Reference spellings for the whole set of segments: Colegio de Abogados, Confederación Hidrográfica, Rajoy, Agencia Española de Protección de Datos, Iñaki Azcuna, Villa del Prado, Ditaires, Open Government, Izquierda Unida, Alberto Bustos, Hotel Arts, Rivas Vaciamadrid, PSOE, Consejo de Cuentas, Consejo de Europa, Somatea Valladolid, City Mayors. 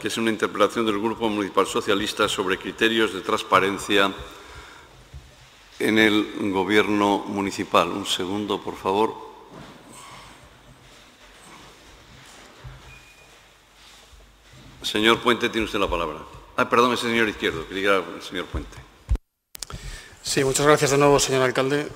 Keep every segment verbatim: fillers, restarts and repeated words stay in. Que es una interpelación del Grupo Municipal Socialista sobre criterios de transparencia en el Gobierno municipal. Un segundo, por favor. Señor Puente, tiene usted la palabra. Ah, perdón, es el señor Izquierdo, que diga el señor Puente. Sí, muchas gracias de nuevo, señor alcalde.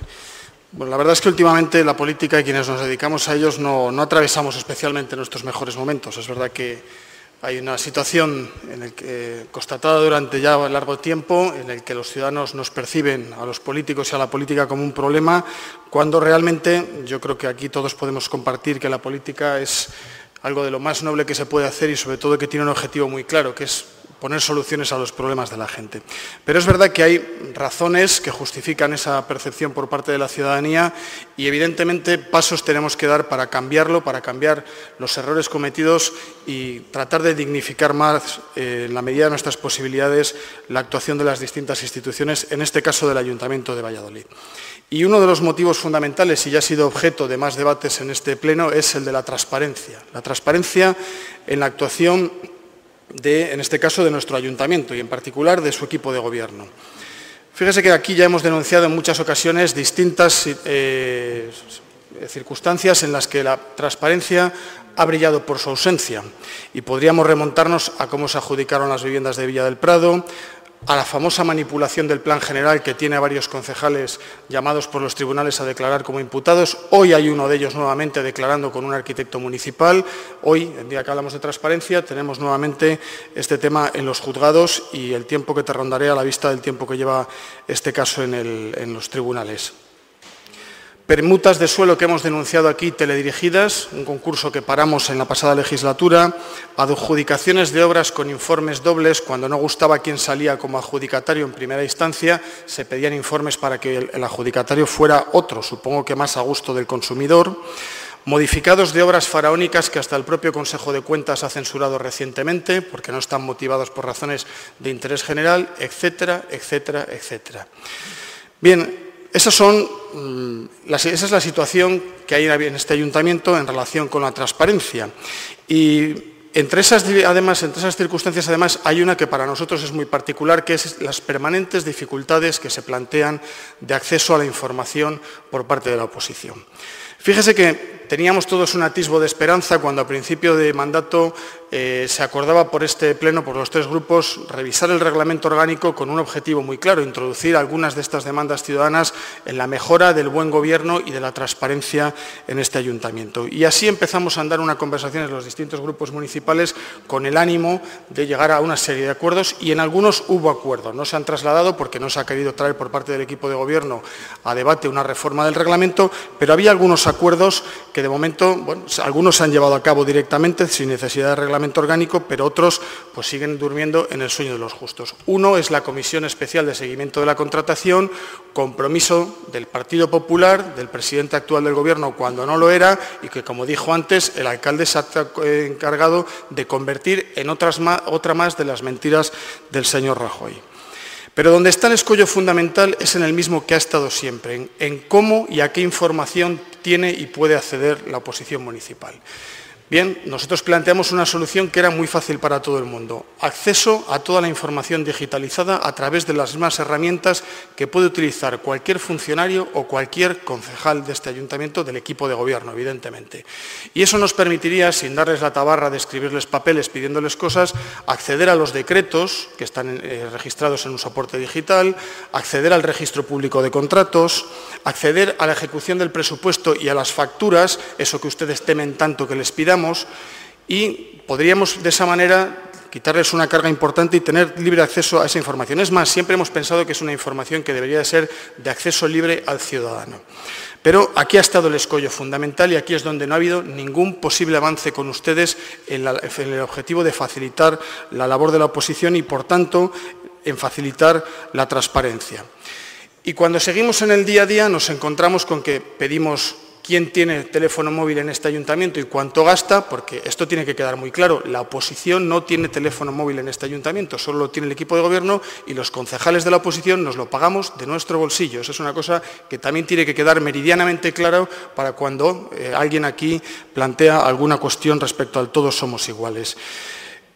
Bueno, la verdad es que últimamente la política y quienes nos dedicamos a ellos no, no atravesamos especialmente nuestros mejores momentos. Es verdad que hay una situación en el que, constatada durante ya largo tiempo, en el que los ciudadanos nos perciben a los políticos y a la política como un problema, cuando realmente yo creo que aquí todos podemos compartir que la política es algo de lo más noble que se puede hacer y sobre todo que tiene un objetivo muy claro, que es poner soluciones a los problemas de la gente. Pero es verdad que hay razones que justifican esa percepción por parte de la ciudadanía y, evidentemente, pasos tenemos que dar para cambiarlo, para cambiar los errores cometidos y tratar de dignificar más, eh, en la medida de nuestras posibilidades, la actuación de las distintas instituciones, en este caso del Ayuntamiento de Valladolid. Y uno de los motivos fundamentales, y ya ha sido objeto de más debates en este pleno, es el de la transparencia. La transparencia en la actuación de, en este caso, de nuestro ayuntamiento y, en particular, de su equipo de gobierno. Fíjese que aquí ya hemos denunciado en muchas ocasiones distintas eh, circunstancias en las que la transparencia ha brillado por su ausencia y podríamos remontarnos a cómo se adjudicaron las viviendas de Villa del Prado, a la famosa manipulación del plan general que tiene a varios concejales llamados por los tribunales a declarar como imputados. Hoy hay uno de ellos nuevamente declarando con un arquitecto municipal. Hoy, el día que hablamos de transparencia, tenemos nuevamente este tema en los juzgados y el tiempo que te rondaré a la vista del tiempo que lleva este caso en, el, en los tribunales. Permutas de suelo que hemos denunciado aquí, teledirigidas, un concurso que paramos en la pasada legislatura, adjudicaciones de obras con informes dobles, cuando no gustaba quién salía como adjudicatario en primera instancia, se pedían informes para que el adjudicatario fuera otro, supongo que más a gusto del consumidor. Modificados de obras faraónicas que hasta el propio Consejo de Cuentas ha censurado recientemente, porque no están motivados por razones de interés general, etcétera, etcétera, etcétera. Bien, Esas son, esa es la situación que hay en este ayuntamiento en relación con la transparencia. Y entre esas, además, entre esas circunstancias, además, hay una que para nosotros es muy particular, que es las permanentes dificultades que se plantean de acceso a la información por parte de la oposición. Fíjese que teníamos todos un atisbo de esperanza cuando a principio de mandato eh, se acordaba por este pleno, por los tres grupos, revisar el reglamento orgánico con un objetivo muy claro, introducir algunas de estas demandas ciudadanas en la mejora del buen gobierno y de la transparencia en este ayuntamiento. Y así empezamos a andar una conversación en los distintos grupos municipales con el ánimo de llegar a una serie de acuerdos y en algunos hubo acuerdos. No se han trasladado porque no se ha querido traer por parte del equipo de gobierno a debate una reforma del reglamento, pero había algunos acuerdos acuerdos que de momento, bueno, algunos se han llevado a cabo directamente sin necesidad de reglamento orgánico, pero otros pues siguen durmiendo en el sueño de los justos. Uno es la Comisión Especial de Seguimiento de la Contratación, compromiso del Partido Popular, del presidente actual del Gobierno cuando no lo era y que, como dijo antes, el alcalde se ha encargado de convertir en otras más, otra más de las mentiras del señor Rajoy. Pero donde está el escollo fundamental es en el mismo que ha estado siempre, en, en cómo y a qué información tiene y puede acceder la oposición municipal. Bien, nosotros planteamos una solución que era muy fácil para todo el mundo. Acceso a toda la información digitalizada a través de las mismas herramientas que puede utilizar cualquier funcionario o cualquier concejal de este ayuntamiento, del equipo de gobierno, evidentemente. Y eso nos permitiría, sin darles la tabarra de escribirles papeles pidiéndoles cosas, acceder a los decretos que están eh, registrados en un soporte digital, acceder al registro público de contratos, acceder a la ejecución del presupuesto y a las facturas, eso que ustedes temen tanto que les pidan, y podríamos de esa manera quitarles una carga importante y tener libre acceso a esa información. Es más, siempre hemos pensado que es una información que debería de ser de acceso libre al ciudadano. Pero aquí ha estado el escollo fundamental y aquí es donde no ha habido ningún posible avance con ustedes en, la, en el objetivo de facilitar la labor de la oposición y, por tanto, en facilitar la transparencia. Y cuando seguimos en el día a día nos encontramos con que pedimos quién tiene teléfono móvil en este ayuntamiento y cuánto gasta, porque esto tiene que quedar muy claro. La oposición no tiene teléfono móvil en este ayuntamiento, solo lo tiene el equipo de gobierno y los concejales de la oposición nos lo pagamos de nuestro bolsillo. Esa es una cosa que también tiene que quedar meridianamente claro para cuando eh, alguien aquí plantea alguna cuestión respecto al todos somos iguales.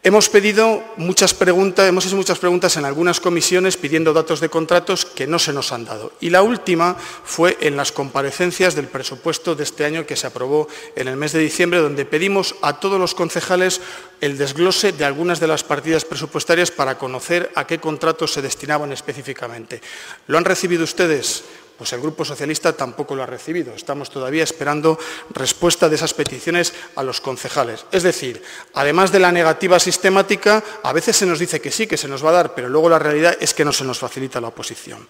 Hemos pedido muchas preguntas, hemos hecho muchas preguntas en algunas comisiones pidiendo datos de contratos que no se nos han dado. Y la última fue en las comparecencias del presupuesto de este año que se aprobó en el mes de diciembre, donde pedimos a todos los concejales el desglose de algunas de las partidas presupuestarias para conocer a qué contratos se destinaban específicamente. ¿Lo han recibido ustedes? Pues el Grupo Socialista tampoco lo ha recibido. Estamos todavía esperando respuesta de esas peticiones a los concejales. Es decir, además de la negativa sistemática, a veces se nos dice que sí, que se nos va a dar, pero luego la realidad es que no se nos facilita la oposición.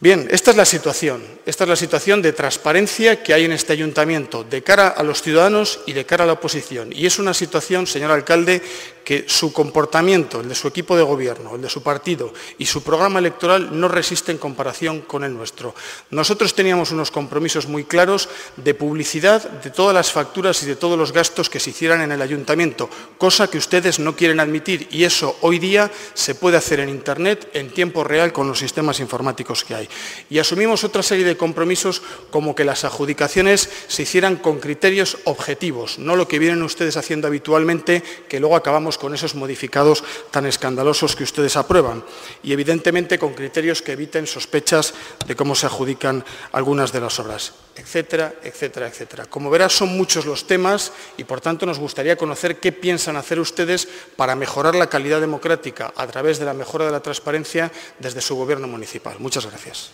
Bien, esta es la situación. Esta es la situación de transparencia que hay en este ayuntamiento de cara a los ciudadanos y de cara a la oposición. Y es una situación, señor alcalde, que su comportamiento, el de su equipo de gobierno, el de su partido y su programa electoral no resisten comparación con el nuestro. Nosotros teníamos unos compromisos muy claros de publicidad de todas las facturas y de todos los gastos que se hicieran en el ayuntamiento, cosa que ustedes no quieren admitir, y eso hoy día se puede hacer en Internet en tiempo real con los sistemas informáticos que hay. Y asumimos otra serie de compromisos como que las adjudicaciones se hicieran con criterios objetivos, no lo que vienen ustedes haciendo habitualmente, que luego acabamos con esos modificados tan escandalosos que ustedes aprueban, y evidentemente con criterios que eviten sospechas de cómo se adjudican algunas de las obras, etcétera, etcétera, etcétera. Como verás, son muchos los temas y, por tanto, nos gustaría conocer qué piensan hacer ustedes para mejorar la calidad democrática a través de la mejora de la transparencia desde su gobierno municipal. Muchas gracias.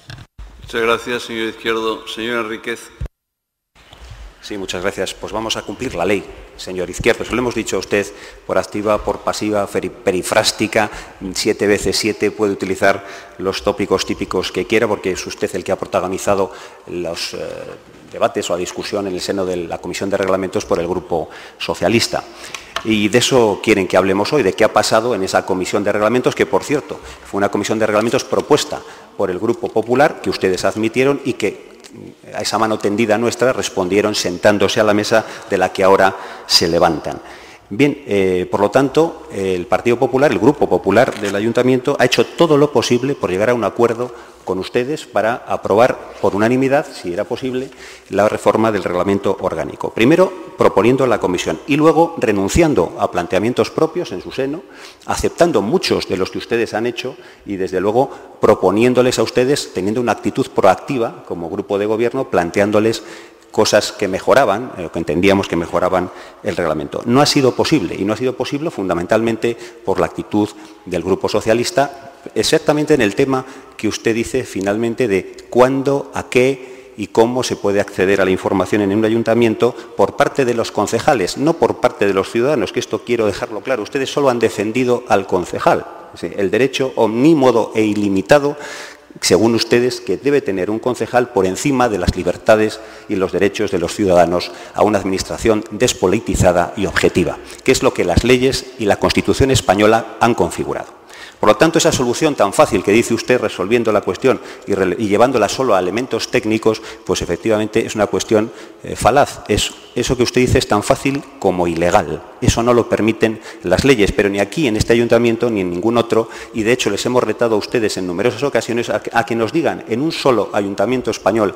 Muchas gracias, señor Izquierdo. Señor Enríquez. Sí, muchas gracias. Pues vamos a cumplir la ley, señor Izquierdo. Se lo hemos dicho a usted por activa, por pasiva, perifrástica, siete veces siete. Puede utilizar los tópicos típicos que quiera, porque es usted el que ha protagonizado los eh, debates o la discusión en el seno de la Comisión de Reglamentos por el Grupo Socialista. Y de eso quieren que hablemos hoy, de qué ha pasado en esa Comisión de Reglamentos, que, por cierto, fue una Comisión de Reglamentos propuesta por el Grupo Popular, que ustedes admitieron y que a esa mano tendida nuestra respondieron sentándose a la mesa de la que ahora se levantan. Bien, eh, por lo tanto, eh, el Partido Popular, el Grupo Popular del Ayuntamiento, ha hecho todo lo posible por llegar a un acuerdo con ustedes para aprobar por unanimidad, si era posible, la reforma del reglamento orgánico. Primero, proponiendo a la comisión y luego renunciando a planteamientos propios en su seno, aceptando muchos de los que ustedes han hecho y, desde luego, proponiéndoles a ustedes, teniendo una actitud proactiva como grupo de gobierno, planteándoles cosas que mejoraban, o que entendíamos que mejoraban el reglamento. No ha sido posible, y no ha sido posible fundamentalmente por la actitud del Grupo Socialista, exactamente en el tema que usted dice finalmente de cuándo, a qué y cómo se puede acceder a la información en un ayuntamiento por parte de los concejales, no por parte de los ciudadanos, que esto quiero dejarlo claro. Ustedes solo han defendido al concejal, el derecho omnímodo e ilimitado, según ustedes, que debe tener un concejal por encima de las libertades y los derechos de los ciudadanos a una administración despolitizada y objetiva, que es lo que las leyes y la Constitución española han configurado. Por lo tanto, esa solución tan fácil que dice usted, resolviendo la cuestión y, y llevándola solo a elementos técnicos, pues efectivamente es una cuestión eh, falaz. Es, eso que usted dice es tan fácil como ilegal. Eso no lo permiten las leyes, pero ni aquí, en este ayuntamiento, ni en ningún otro. Y, de hecho, les hemos retado a ustedes en numerosas ocasiones a, a que nos digan en un solo ayuntamiento español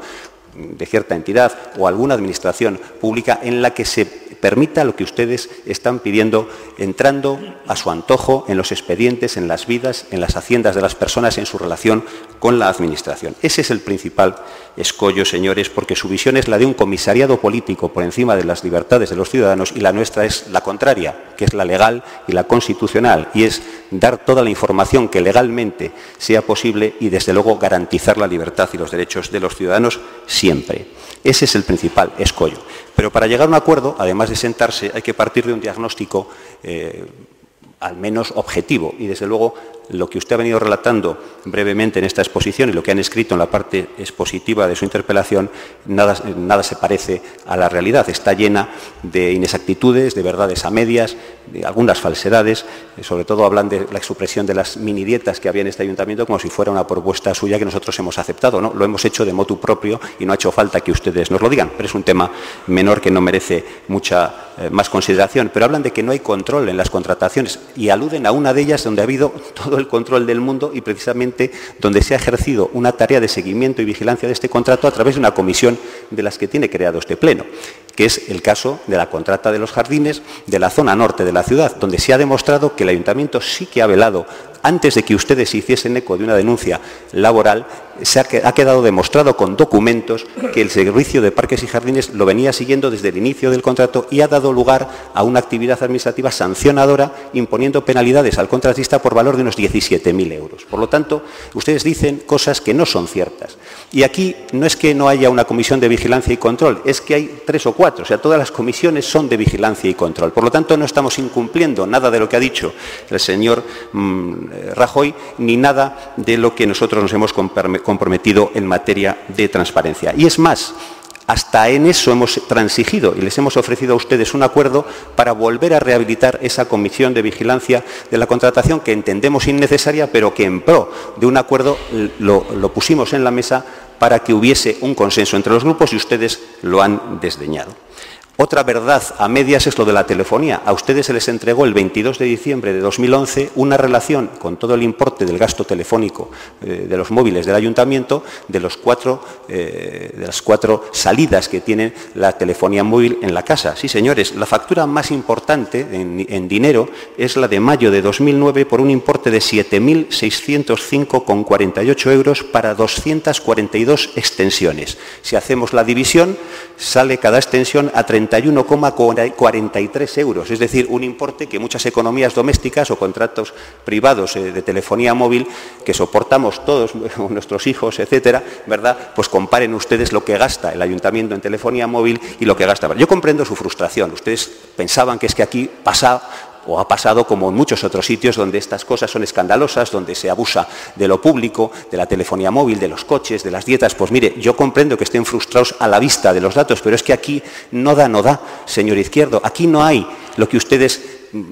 de cierta entidad o alguna administración pública en la que se permita lo que ustedes están pidiendo, entrando a su antojo en los expedientes, en las vidas, en las haciendas de las personas, en su relación con la Administración. Ese es el principal escollo, señores, porque su visión es la de un comisariado político por encima de las libertades de los ciudadanos, y la nuestra es la contraria, que es la legal y la constitucional, y es dar toda la información que legalmente sea posible y, desde luego, garantizar la libertad y los derechos de los ciudadanos siempre. Ese es el principal escollo. Pero para llegar a un acuerdo, además de sentarse, hay que partir de un diagnóstico eh, al menos objetivo. Y, desde luego, lo que usted ha venido relatando brevemente en esta exposición y lo que han escrito en la parte expositiva de su interpelación, nada, nada se parece a la realidad. Está llena de inexactitudes, de verdades a medias, de algunas falsedades. Sobre todo hablan de la supresión de las minidietas que había en este ayuntamiento como si fuera una propuesta suya que nosotros hemos aceptado, ¿no? Lo hemos hecho de motu propio y no ha hecho falta que ustedes nos lo digan. Pero es un tema menor que no merece mucha eh, más consideración. Pero hablan de que no hay control en las contrataciones y aluden a una de ellas donde ha habido todo el control del mundo y precisamente donde se ha ejercido una tarea de seguimiento y vigilancia de este contrato a través de una comisión de las que tiene creado este Pleno. que es el caso de la contrata de los jardines de la zona norte de la ciudad, donde se ha demostrado que el ayuntamiento sí que ha velado, antes de que ustedes hiciesen eco de una denuncia laboral, se ha, ha quedado demostrado con documentos que el servicio de parques y jardines lo venía siguiendo desde el inicio del contrato y ha dado lugar a una actividad administrativa sancionadora, imponiendo penalidades al contratista por valor de unos diecisiete mil euros. Por lo tanto, ustedes dicen cosas que no son ciertas. Y aquí no es que no haya una comisión de vigilancia y control, es que hay tres o cuatro, o sea, todas las comisiones son de vigilancia y control. Por lo tanto, no estamos incumpliendo nada de lo que ha dicho el señor mmm, Rajoy, ni nada de lo que nosotros nos hemos comprometido en materia de transparencia. Y es más, hasta en eso hemos transigido y les hemos ofrecido a ustedes un acuerdo para volver a rehabilitar esa comisión de vigilancia de la contratación que entendemos innecesaria, pero que en pro de un acuerdo lo, lo pusimos en la mesa para que hubiese un consenso entre los grupos y ustedes lo han desdeñado. Otra verdad a medias es lo de la telefonía. A ustedes se les entregó el veintidós de diciembre de dos mil once una relación con todo el importe del gasto telefónico eh, de los móviles del ayuntamiento, de, los cuatro, eh, de las cuatro salidas que tiene la telefonía móvil en la casa. Sí, señores, la factura más importante en, en dinero es la de mayo de dos mil nueve por un importe de siete mil seiscientos cinco con cuarenta y ocho euros para doscientas cuarenta y dos extensiones. Si hacemos la división, sale cada extensión a treinta y uno coma cuarenta y tres euros, es decir, un importe que muchas economías domésticas o contratos privados de telefonía móvil que soportamos todos, nuestros hijos, etcétera, ¿verdad? Pues comparen ustedes lo que gasta el ayuntamiento en telefonía móvil y lo que gasta. Yo comprendo su frustración. Ustedes pensaban que es que aquí pasa o ha pasado como en muchos otros sitios donde estas cosas son escandalosas, donde se abusa de lo público, de la telefonía móvil, de los coches, de las dietas. Pues mire, yo comprendo que estén frustrados a la vista de los datos, pero es que aquí no da, no da, señor Izquierdo. Aquí no hay lo que ustedes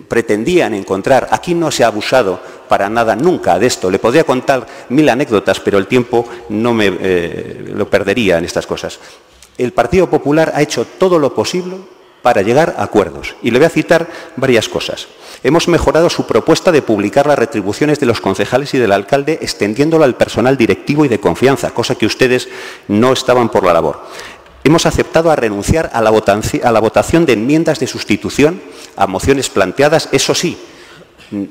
pretendían encontrar. Aquí no se ha abusado para nada nunca de esto. Le podría contar mil anécdotas, pero el tiempo no me eh, lo perdería en estas cosas. El Partido Popular ha hecho todo lo posible para llegar a acuerdos. Y le voy a citar varias cosas. Hemos mejorado su propuesta de publicar las retribuciones de los concejales y del alcalde, extendiéndolo al personal directivo y de confianza, cosa que ustedes no estaban por la labor. Hemos aceptado a renunciar a la votación de enmiendas de sustitución a mociones planteadas, eso sí,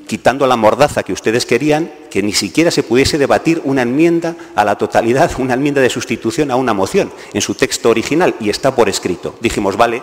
quitando la mordaza que ustedes querían, que ni siquiera se pudiese debatir una enmienda a la totalidad, una enmienda de sustitución a una moción en su texto original, y está por escrito. Dijimos, vale,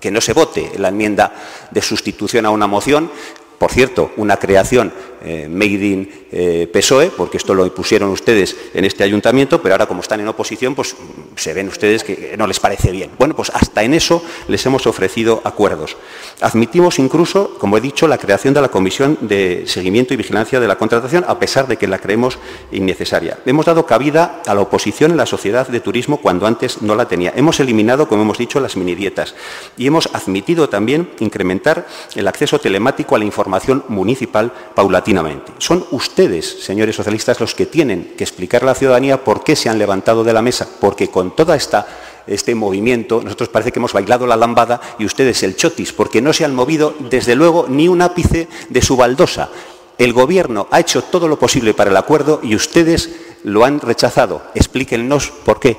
que no se vote la enmienda de sustitución a una moción. Por cierto, una creación eh, made in eh, P S O E, porque esto lo pusieron ustedes en este ayuntamiento, pero ahora como están en oposición, pues se ven ustedes que no les parece bien. Bueno, pues hasta en eso les hemos ofrecido acuerdos. Admitimos incluso, como he dicho, la creación de la Comisión de Seguimiento y Vigilancia de la Contratación, a pesar de que la creemos innecesaria. Hemos dado cabida a la oposición en la sociedad de turismo cuando antes no la tenía. Hemos eliminado, como hemos dicho, las minidietas y hemos admitido también incrementar el acceso telemático a la información municipal paulatinamente. Son ustedes, señores socialistas, los que tienen que explicar a la ciudadanía por qué se han levantado de la mesa, porque con toda esta este movimiento nosotros parece que hemos bailado la lambada y ustedes el chotis, porque no se han movido desde luego ni un ápice de su baldosa. El Gobierno ha hecho todo lo posible para el acuerdo y ustedes lo han rechazado. Explíquennos por qué.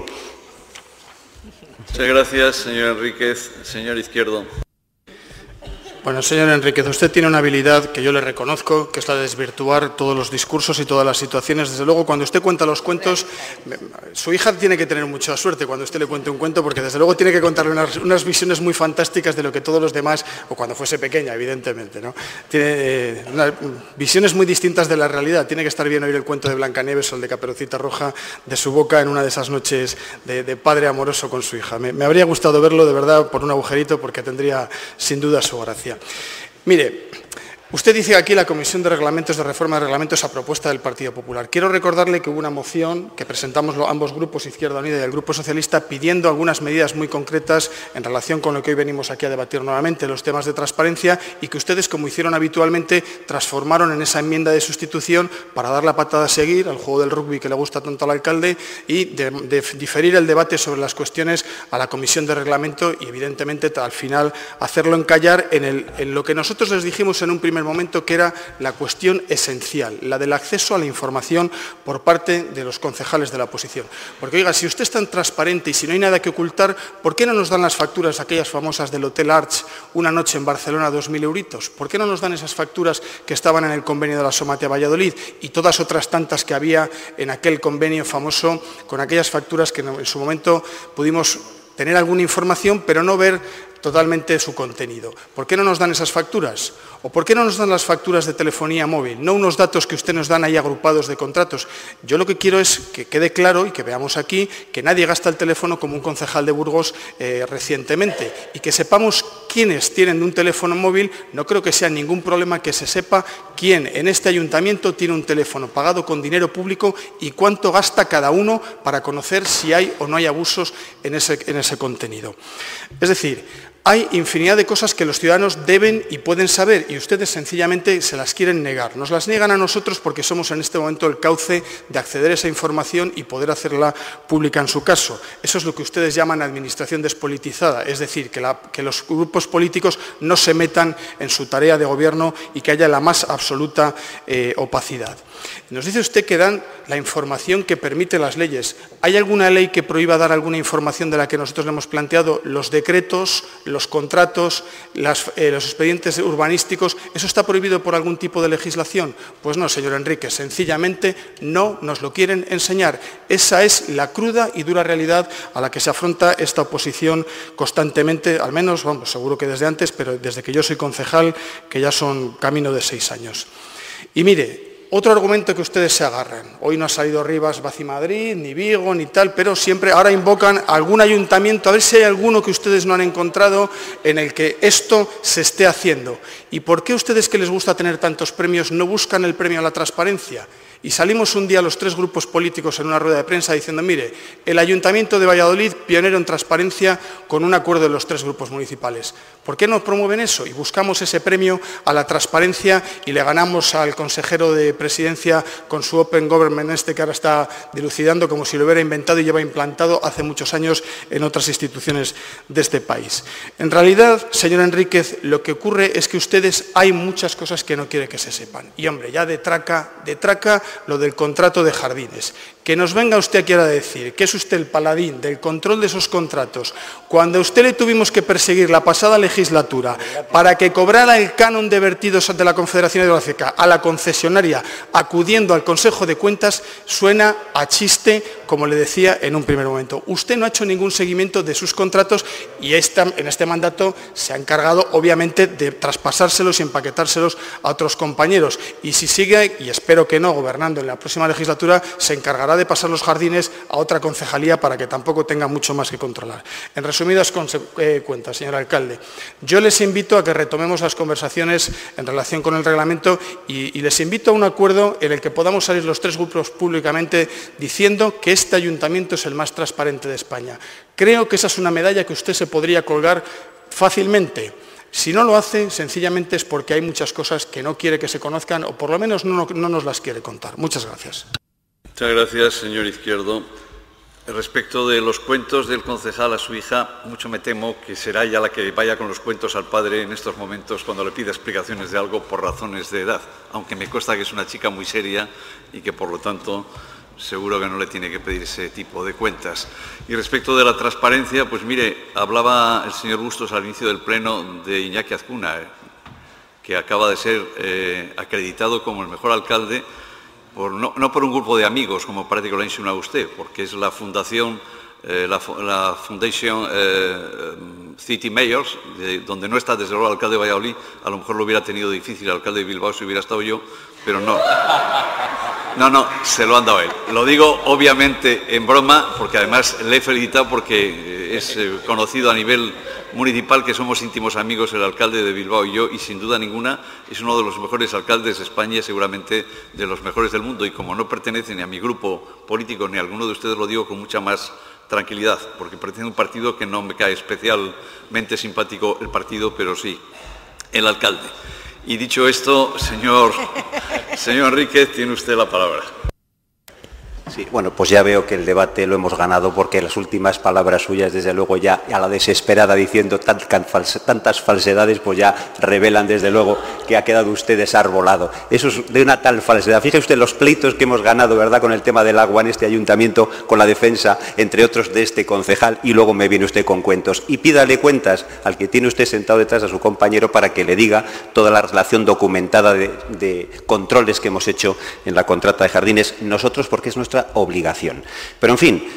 Muchas gracias, señor Enríquez. Señor Izquierdo. Bueno, señor Enríquez, usted tiene una habilidad que yo le reconozco, que es la de desvirtuar todos los discursos y todas las situaciones. Desde luego, cuando usted cuenta los cuentos, su hija tiene que tener mucha suerte cuando usted le cuente un cuento, porque desde luego tiene que contarle unas, unas visiones muy fantásticas de lo que todos los demás, o cuando fuese pequeña, evidentemente, ¿no? Tiene eh, unas visiones muy distintas de la realidad. Tiene que estar bien oír el cuento de Blancanieves o el de Caperucita Roja de su boca en una de esas noches de, de padre amoroso con su hija. Me, me habría gustado verlo, de verdad, por un agujerito, porque tendría sin duda su gracia. Mire, usted dice que aquí la Comisión de Reglamentos de Reforma de Reglamentos a propuesta del Partido Popular. Quiero recordarle que hubo una moción que presentamos ambos grupos, Izquierda Unida y el Grupo Socialista, pidiendo algunas medidas muy concretas en relación con lo que hoy venimos aquí a debatir nuevamente, los temas de transparencia, y que ustedes, como hicieron habitualmente, transformaron en esa enmienda de sustitución para dar la patada a seguir al juego del rugby que le gusta tanto al alcalde y de, de diferir el debate sobre las cuestiones a la Comisión de Reglamento y, evidentemente, al final hacerlo encallar en, el, en lo que nosotros les dijimos en un primer momento que era la cuestión esencial, la del acceso a la información por parte de los concejales de la oposición. Porque, oiga, si usted es tan transparente y si no hay nada que ocultar, ¿por qué no nos dan las facturas aquellas famosas del Hotel Arts una noche en Barcelona, dos mil euritos? ¿Por qué no nos dan esas facturas que estaban en el convenio de la Somatea Valladolid y todas otras tantas que había en aquel convenio famoso con aquellas facturas que en su momento pudimos tener alguna información, pero no ver totalmente su contenido? ¿Por qué no nos dan esas facturas? ¿O por qué no nos dan las facturas de telefonía móvil? No unos datos que usted nos dan ahí agrupados de contratos. Yo lo que quiero es que quede claro y que veamos aquí que nadie gasta el teléfono como un concejal de Burgos eh, recientemente, y que sepamos quiénes tienen un teléfono móvil. No creo que sea ningún problema que se sepa quién en este ayuntamiento tiene un teléfono pagado con dinero público y cuánto gasta cada uno para conocer si hay o no hay abusos en ese, en ese contenido. Es decir, hay infinidad de cosas que los ciudadanos deben y pueden saber y ustedes sencillamente se las quieren negar. Nos las niegan a nosotros porque somos en este momento el cauce de acceder a esa información y poder hacerla pública en su caso. Eso es lo que ustedes llaman administración despolitizada, es decir, que, la, que los grupos políticos no se metan en su tarea de gobierno y que haya la más absoluta eh, opacidad. Nos dice usted que dan la información que permiten las leyes. ¿Hay alguna ley que prohíba dar alguna información de la que nosotros le hemos planteado? Los decretos, los contratos, las, eh, los expedientes urbanísticos, ¿eso está prohibido por algún tipo de legislación? Pues no, señor Enrique, sencillamente no nos lo quieren enseñar. Esa es la cruda y dura realidad a la que se afronta esta oposición constantemente, al menos, vamos, seguro que desde antes, pero desde que yo soy concejal, que ya son camino de seis años. Y mire, otro argumento que ustedes se agarran. Hoy no ha salido Rivas Vaciamadrid, ni Vigo, ni tal, pero siempre ahora invocan a algún ayuntamiento, a ver si hay alguno que ustedes no han encontrado en el que esto se esté haciendo. ¿Y por qué ustedes, que les gusta tener tantos premios, no buscan el premio a la transparencia? Y salimos un día los tres grupos políticos en una rueda de prensa diciendo, mire, el Ayuntamiento de Valladolid, pionero en transparencia, con un acuerdo de los tres grupos municipales. ¿Por qué no promueven eso? Y buscamos ese premio a la transparencia y le ganamos al consejero de Presidencia con su Open Government este que ahora está dilucidando como si lo hubiera inventado y lleva implantado hace muchos años en otras instituciones de este país. En realidad, señor Enríquez, lo que ocurre es que ustedes hay muchas cosas que no quiere que se sepan. Y hombre, ya de traca, de traca, lo del contrato de jardines. Que nos venga usted aquí ahora a decir que es usted el paladín del control de esos contratos, cuando a usted le tuvimos que perseguir la pasada legislatura para que cobrara el canon de vertidos de la Confederación Hidrográfica a la concesionaria acudiendo al Consejo de Cuentas, suena a chiste, como le decía en un primer momento. Usted no ha hecho ningún seguimiento de sus contratos y esta, en este mandato se ha encargado, obviamente, de traspasárselos y empaquetárselos a otros compañeros. Y si sigue, y espero que no, gobernando en la próxima legislatura, se encargará de pasar los jardines a otra concejalía para que tampoco tenga mucho más que controlar. En resumidas eh, cuentas, señor alcalde, yo les invito a que retomemos las conversaciones en relación con el reglamento y, y les invito a un acuerdo en el que podamos salir los tres grupos públicamente diciendo que este ayuntamiento es el más transparente de España. Creo que esa es una medalla que usted se podría colgar fácilmente. Si no lo hace, sencillamente es porque hay muchas cosas que no quiere que se conozcan o por lo menos no, no nos las quiere contar. Muchas gracias. Muchas gracias, señor Izquierdo. Respecto de los cuentos del concejal a su hija, mucho me temo que será ella la que vaya con los cuentos al padre en estos momentos cuando le pida explicaciones de algo por razones de edad, aunque me consta que es una chica muy seria y que, por lo tanto, seguro que no le tiene que pedir ese tipo de cuentas. Y respecto de la transparencia, pues mire, hablaba el señor Bustos al inicio del pleno de Iñaki Azcuna, eh, que acaba de ser eh, acreditado como el mejor alcalde. Por, no, no por un grupo de amigos, como parece que lo ha insinuado usted, porque es la fundación, eh, la, la Fundación eh, City Mayors, de, donde no está desde luego el alcalde de Valladolid. A lo mejor lo hubiera tenido difícil el alcalde de Bilbao si hubiera estado yo, pero no. No, no, se lo han dado él. Lo digo obviamente en broma, porque además le he felicitado porque es eh, conocido a nivel municipal que somos íntimos amigos el alcalde de Bilbao y yo, y sin duda ninguna es uno de los mejores alcaldes de España y seguramente de los mejores del mundo. Y como no pertenece ni a mi grupo político ni a alguno de ustedes, lo digo con mucha más tranquilidad, porque pertenece a un partido que no me cae especialmente simpático el partido, pero sí el alcalde. Y dicho esto, señor, señor Enríquez, tiene usted la palabra. Sí, bueno, pues ya veo que el debate lo hemos ganado porque las últimas palabras suyas, desde luego, ya a la desesperada diciendo tan, tan false, tantas falsedades, pues ya revelan, desde luego, que ha quedado usted desarbolado. Eso es de una tal falsedad. Fíjese usted los pleitos que hemos ganado, ¿verdad?, con el tema del agua en este ayuntamiento, con la defensa, entre otros, de este concejal, y luego me viene usted con cuentos. Y pídale cuentas al que tiene usted sentado detrás a su compañero para que le diga toda la relación documentada de, de controles que hemos hecho en la contrata de jardines nosotros, porque es nuestra obligación. Pero, en fin,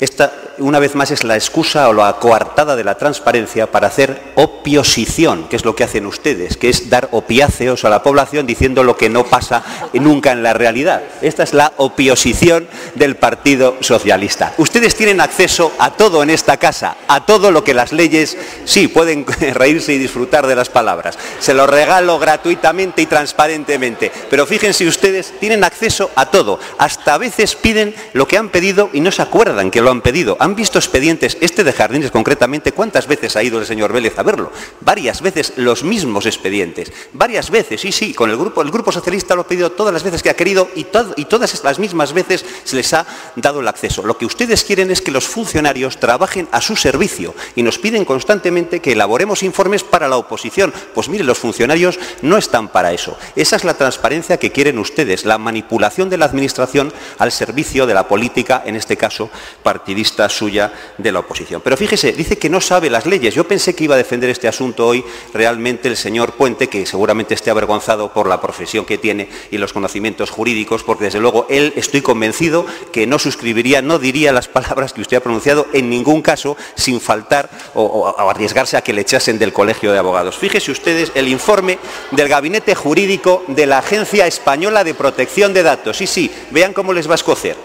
esta, una vez más, es la excusa o la coartada de la transparencia para hacer oposición, que es lo que hacen ustedes, que es dar opiáceos a la población diciendo lo que no pasa nunca en la realidad. Esta es la oposición del Partido Socialista. Ustedes tienen acceso a todo en esta casa, a todo lo que las leyes... Sí, pueden reírse y disfrutar de las palabras. Se lo regalo gratuitamente y transparentemente. Pero fíjense ustedes, tienen acceso a todo. Hasta a veces piden lo que han pedido y no se acuerdan que lo han pedido. Han visto expedientes, este de jardines concretamente, ¿cuántas veces ha ido el señor Vélez a verlo? Varias veces, los mismos expedientes. Varias veces, sí, sí, con el grupo, el grupo socialista lo ha pedido todas las veces que ha querido y, to y todas las mismas veces se les ha dado el acceso. Lo que ustedes quieren es que los funcionarios trabajen a su servicio y nos piden constantemente que elaboremos informes para la oposición. Pues mire, los funcionarios no están para eso. Esa es la transparencia que quieren ustedes, la manipulación de la administración al servicio de la política, en este caso, partidista suya de la oposición. Pero fíjese, dice que no sabe las leyes. Yo pensé que iba a defender este asunto hoy realmente el señor Puente, que seguramente esté avergonzado por la profesión que tiene y los conocimientos jurídicos, porque desde luego él, estoy convencido, que no suscribiría, no diría las palabras que usted ha pronunciado en ningún caso, sin faltar o, o, o arriesgarse a que le echasen del Colegio de Abogados. Fíjese ustedes el informe del Gabinete Jurídico de la Agencia Española de Protección de Datos. Sí, sí, vean cómo les va a escocer.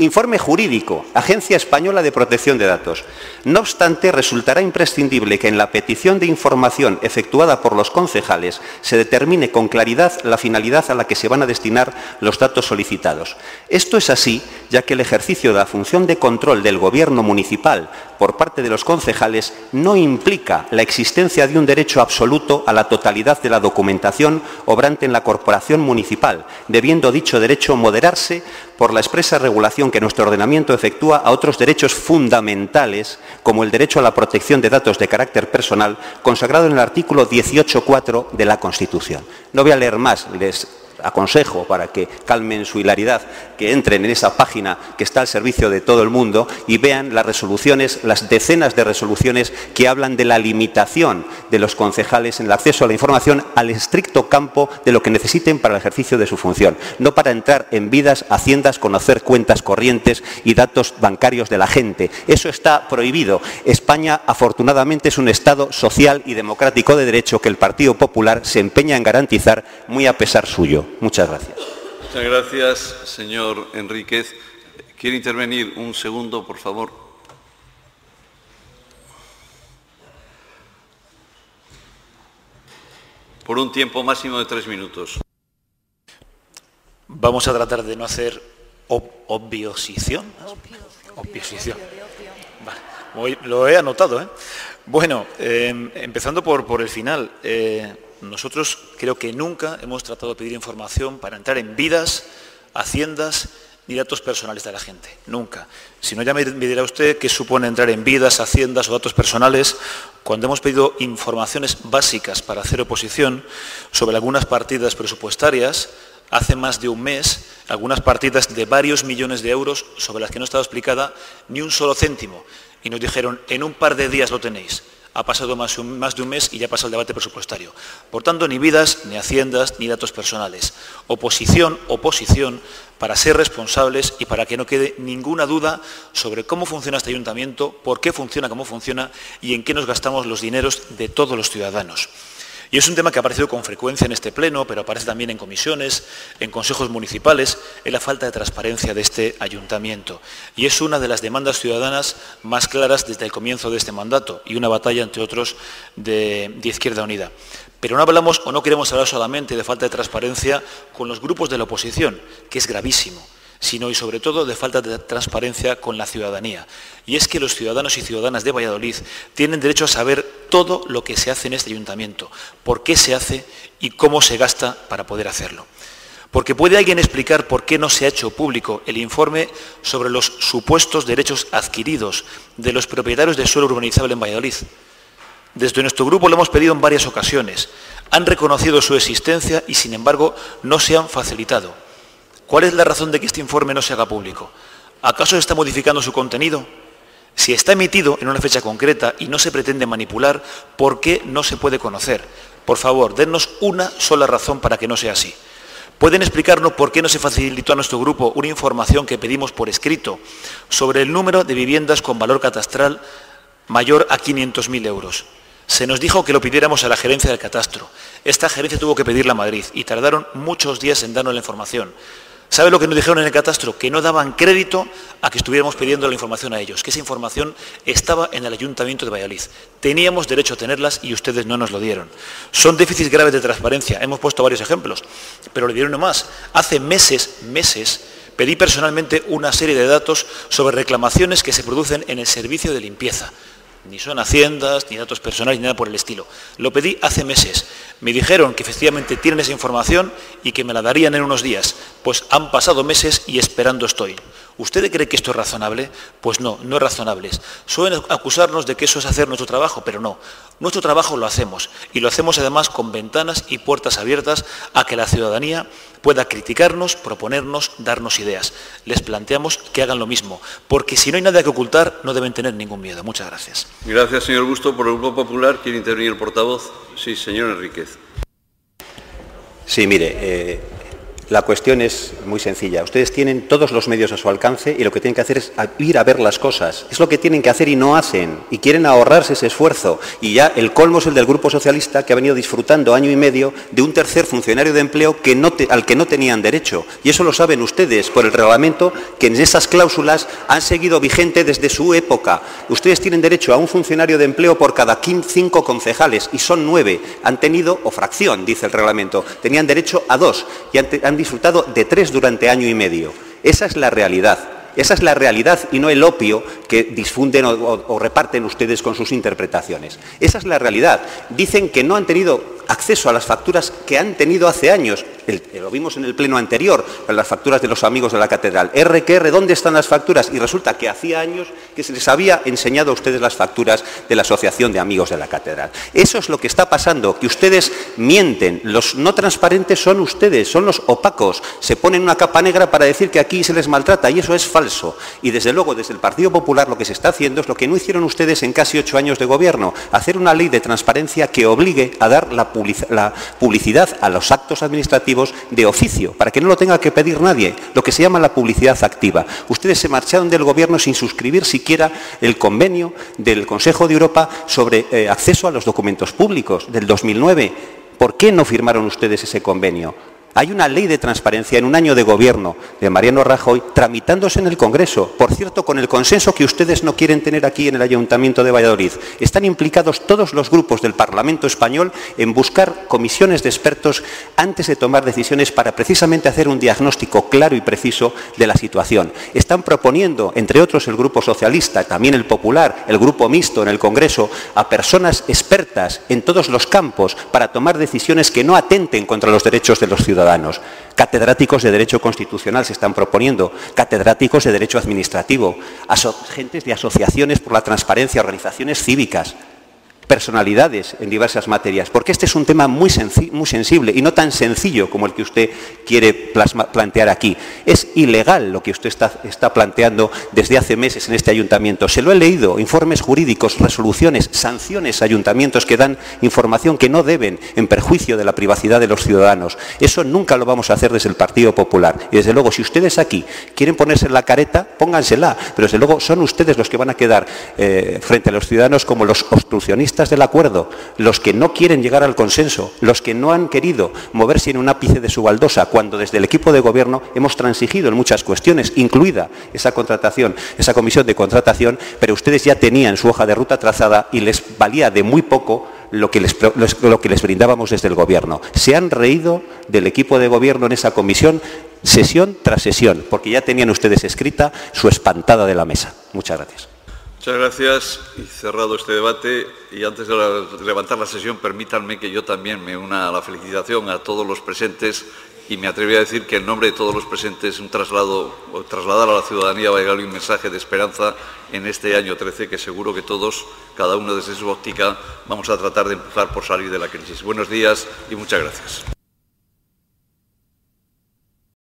Informe jurídico, Agencia Española de Protección de Datos. No obstante, resultará imprescindible que en la petición de información efectuada por los concejales se determine con claridad la finalidad a la que se van a destinar los datos solicitados. Esto es así, ya que el ejercicio de la función de control del Gobierno municipal por parte de los concejales no implica la existencia de un derecho absoluto a la totalidad de la documentación obrante en la corporación municipal, debiendo dicho derecho moderarse por la expresa regulación que nuestro ordenamiento efectúa a otros derechos fundamentales, como el derecho a la protección de datos de carácter personal, consagrado en el artículo dieciocho punto cuatro de la Constitución. No voy a leer más, les aconsejo, para que calmen su hilaridad, que entren en esa página que está al servicio de todo el mundo y vean las resoluciones, las decenas de resoluciones que hablan de la limitación de los concejales en el acceso a la información al estricto campo de lo que necesiten para el ejercicio de su función, no para entrar en vidas, haciendas, conocer cuentas corrientes y datos bancarios de la gente. Eso está prohibido. España, afortunadamente, es un Estado social y democrático de derecho que el Partido Popular se empeña en garantizar, muy a pesar suyo. Muchas gracias. Muchas gracias, señor Enríquez. ¿Quiere intervenir un segundo, por favor? Por un tiempo máximo de tres minutos. Vamos a tratar de no hacer obviosición. Obviosición. Vale. Lo he anotado, ¿eh? Bueno, eh, empezando por, por el final. Eh, Nosotros creo que nunca hemos tratado de pedir información para entrar en vidas, haciendas ni datos personales de la gente. Nunca. Si no, ya me dirá usted qué supone entrar en vidas, haciendas o datos personales cuando hemos pedido informaciones básicas para hacer oposición sobre algunas partidas presupuestarias hace más de un mes, algunas partidas de varios millones de euros sobre las que no estaba explicada ni un solo céntimo. Y nos dijeron, en un par de días lo tenéis. Ha pasado más de un mes y ya pasa el debate presupuestario. Por tanto, ni vidas, ni haciendas, ni datos personales. Oposición, oposición, para ser responsables y para que no quede ninguna duda sobre cómo funciona este ayuntamiento, por qué funciona, cómo funciona y en qué nos gastamos los dineros de todos los ciudadanos. Y es un tema que ha aparecido con frecuencia en este pleno, pero aparece también en comisiones, en consejos municipales, en la falta de transparencia de este ayuntamiento. Y es una de las demandas ciudadanas más claras desde el comienzo de este mandato y una batalla, entre otros, de, de Izquierda Unida. Pero no hablamos o no queremos hablar solamente de falta de transparencia con los grupos de la oposición, que es gravísimo, sino y sobre todo de falta de transparencia con la ciudadanía. Y es que los ciudadanos y ciudadanas de Valladolid tienen derecho a saber todo lo que se hace en este ayuntamiento, por qué se hace y cómo se gasta para poder hacerlo. Porque ¿puede alguien explicar por qué no se ha hecho público el informe sobre los supuestos derechos adquiridos de los propietarios de suelo urbanizable en Valladolid? Desde nuestro grupo lo hemos pedido en varias ocasiones. Han reconocido su existencia y, sin embargo, no se han facilitado. ¿Cuál es la razón de que este informe no se haga público? ¿Acaso se está modificando su contenido? Si está emitido en una fecha concreta y no se pretende manipular, ¿por qué no se puede conocer? Por favor, dennos una sola razón para que no sea así. ¿Pueden explicarnos por qué no se facilitó a nuestro grupo una información que pedimos por escrito sobre el número de viviendas con valor catastral mayor a quinientos mil euros? Se nos dijo que lo pidiéramos a la gerencia del catastro. Esta gerencia tuvo que pedirla a Madrid y tardaron muchos días en darnos la información. ¿Sabe lo que nos dijeron en el catastro? Que no daban crédito a que estuviéramos pidiendo la información a ellos, que esa información estaba en el Ayuntamiento de Valladolid. Teníamos derecho a tenerlas y ustedes no nos lo dieron. Son déficits graves de transparencia. Hemos puesto varios ejemplos, pero le dieron uno más. Hace meses, meses, pedí personalmente una serie de datos sobre reclamaciones que se producen en el servicio de limpieza. Ni son haciendas, ni datos personales, ni nada por el estilo. Lo pedí hace meses. Me dijeron que efectivamente tienen esa información y que me la darían en unos días. Pues han pasado meses y esperando estoy. ¿Usted cree que esto es razonable? Pues no, no es razonable. Suelen acusarnos de que eso es hacer nuestro trabajo, pero no. Nuestro trabajo lo hacemos y lo hacemos además con ventanas y puertas abiertas a que la ciudadanía pueda criticarnos, proponernos, darnos ideas. Les planteamos que hagan lo mismo, porque si no hay nada que ocultar, no deben tener ningún miedo. Muchas gracias. Gracias, señor Bustos. Por el Grupo Popular, ¿quiere intervenir el portavoz? Sí, señor Enríquez. Sí, mire. Eh... La cuestión es muy sencilla. Ustedes tienen todos los medios a su alcance y lo que tienen que hacer es ir a ver las cosas. Es lo que tienen que hacer y no hacen. Y quieren ahorrarse ese esfuerzo. Y ya el colmo es el del Grupo Socialista, que ha venido disfrutando año y medio de un tercer funcionario de empleo que no te, al que no tenían derecho. Y eso lo saben ustedes por el reglamento, que en esas cláusulas han seguido vigente desde su época. Ustedes tienen derecho a un funcionario de empleo por cada cinco concejales, y son nueve. Han tenido, o fracción, dice el reglamento, tenían derecho a dos. Y han, han disfrutado de tres durante año y medio. Esa es la realidad. Esa es la realidad y no el opio que difunden o, o, o reparten ustedes con sus interpretaciones. Esa es la realidad. Dicen que no han tenido acceso a las facturas que han tenido hace años. El, lo vimos en el pleno anterior, en las facturas de los amigos de la catedral. R Q R, ¿dónde están las facturas? Y resulta que hacía años que se les había enseñado a ustedes las facturas de la Asociación de Amigos de la Catedral. Eso es lo que está pasando, que ustedes mienten. Los no transparentes son ustedes, son los opacos. Se ponen una capa negra para decir que aquí se les maltrata y eso es falso. Y desde luego, desde el Partido Popular, lo que se está haciendo es lo que no hicieron ustedes en casi ocho años de gobierno, hacer una ley de transparencia que obligue a dar la la publicidad a los actos administrativos de oficio, para que no lo tenga que pedir nadie, lo que se llama la publicidad activa. Ustedes se marcharon del Gobierno sin suscribir siquiera el convenio del Consejo de Europa sobre eh, acceso a los documentos públicos del dos mil nueve. ¿Por qué no firmaron ustedes ese convenio? Hay una ley de transparencia en un año de gobierno de Mariano Rajoy tramitándose en el Congreso, por cierto, con el consenso que ustedes no quieren tener aquí en el Ayuntamiento de Valladolid. Están implicados todos los grupos del Parlamento español en buscar comisiones de expertos antes de tomar decisiones para precisamente hacer un diagnóstico claro y preciso de la situación. Están proponiendo, entre otros el Grupo Socialista, también el Popular, el Grupo Mixto en el Congreso, a personas expertas en todos los campos para tomar decisiones que no atenten contra los derechos de los ciudadanos. Catedráticos de Derecho Constitucional se están proponiendo, catedráticos de Derecho Administrativo, agentes de asociaciones por la transparencia, organizaciones cívicas, personalidades en diversas materias, porque este es un tema muy, muy sensible y no tan sencillo como el que usted quiere plasma, plantear aquí. Es ilegal lo que usted está, está planteando desde hace meses en este ayuntamiento. Se lo he leído, informes jurídicos, resoluciones, sanciones a ayuntamientos que dan información que no deben en perjuicio de la privacidad de los ciudadanos. Eso nunca lo vamos a hacer desde el Partido Popular. Y desde luego, si ustedes aquí quieren ponerse la careta, póngansela, pero desde luego son ustedes los que van a quedar eh, frente a los ciudadanos como los obstruccionistas del acuerdo, los que no quieren llegar al consenso, los que no han querido moverse en un ápice de su baldosa, cuando desde el equipo de gobierno hemos transigido en muchas cuestiones, incluida esa contratación, esa comisión de contratación, pero ustedes ya tenían su hoja de ruta trazada y les valía de muy poco lo que les, lo que les brindábamos desde el gobierno. Se han reído del equipo de gobierno en esa comisión, sesión tras sesión, porque ya tenían ustedes escrita su espantada de la mesa. Muchas gracias. Muchas gracias. Y cerrado este debate, y antes de la, levantar la sesión, permítanme que yo también me una a la felicitación a todos los presentes y me atrevería a decir que en nombre de todos los presentes un traslado, o trasladar a la ciudadanía valladolidana un mensaje de esperanza en este año trece que seguro que todos, cada uno desde su óptica, vamos a tratar de empujar por salir de la crisis. Buenos días y muchas gracias.